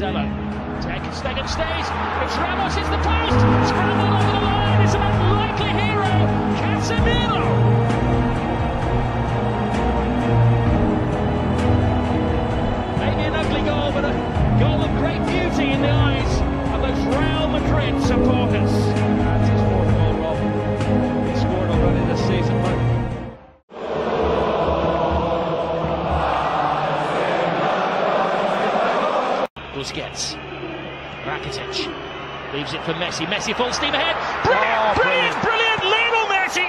Marcelo. Stegen stays. It's Ramos, it's the post. Scrambled over the line. It's an unlikely hero. Casemiro. Maybe an ugly goal, but a goal of great beauty in the eyes of those Real Madrid supporters. That's his fourth goal, Rob. He scored already this season, but gets Rakitic, leaves it for Messi. Messi full steam ahead. Brilliant, oh, brilliant, Lionel Messi.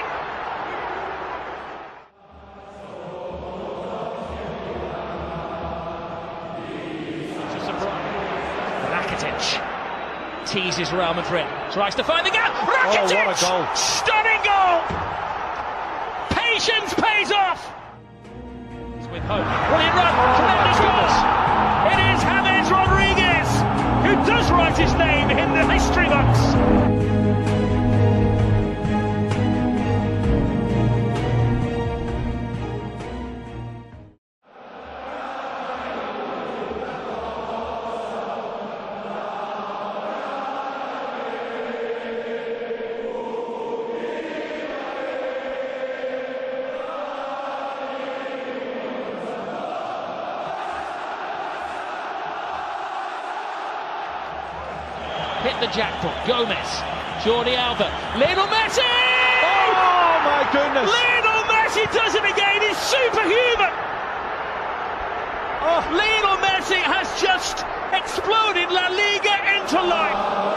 It's a surprise. Rakitic teases Real Madrid, tries to find the gap. Rakitic, oh, what a goal. Stunning goal. Patience pays off. It's with hope. Brilliant run. Tremendous goals. Does write his name in the history box. Hit the jackpot, Gomez, Jordi Alba, Lionel Messi! Oh my goodness! Lionel Messi does it again, he's superhuman! Oh. Lionel Messi has just exploded La Liga into life!